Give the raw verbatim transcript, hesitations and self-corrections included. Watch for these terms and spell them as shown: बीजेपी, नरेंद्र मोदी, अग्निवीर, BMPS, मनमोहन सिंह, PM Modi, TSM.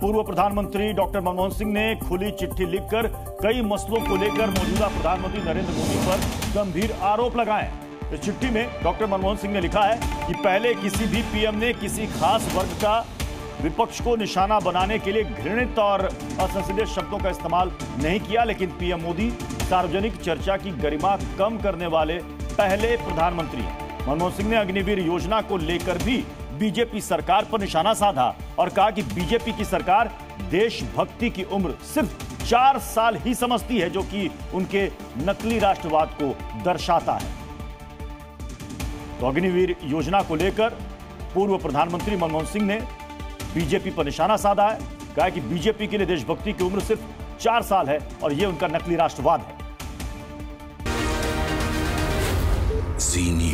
पूर्व प्रधानमंत्री डॉक्टर मनमोहन सिंह ने खुली चिट्ठी लिखकर कई मसलों को लेकर मौजूदा प्रधानमंत्री नरेंद्र मोदी पर गंभीर आरोप लगाए। इस चिट्ठी में डॉक्टर मनमोहन सिंह ने लिखा है कि पहले किसी भी पीएम ने किसी खास वर्ग का विपक्ष को निशाना बनाने के लिए घृणित और असंसदीय शब्दों का इस्तेमाल नहीं किया, लेकिन पीएम मोदी सार्वजनिक चर्चा की गरिमा कम करने वाले पहले प्रधानमंत्री हैं। मनमोहन सिंह ने अग्निवीर योजना को लेकर भी बीजेपी सरकार पर निशाना साधा और कहा कि बीजेपी की सरकार देशभक्ति की उम्र सिर्फ चार साल ही समझती है, जो कि उनके नकली राष्ट्रवाद को दर्शाता है। तो अग्निवीर योजना को लेकर पूर्व प्रधानमंत्री मनमोहन सिंह ने बीजेपी पर निशाना साधा है, कहा कि बीजेपी के लिए देशभक्ति की उम्र सिर्फ चार साल है और यह उनका नकली राष्ट्रवाद है।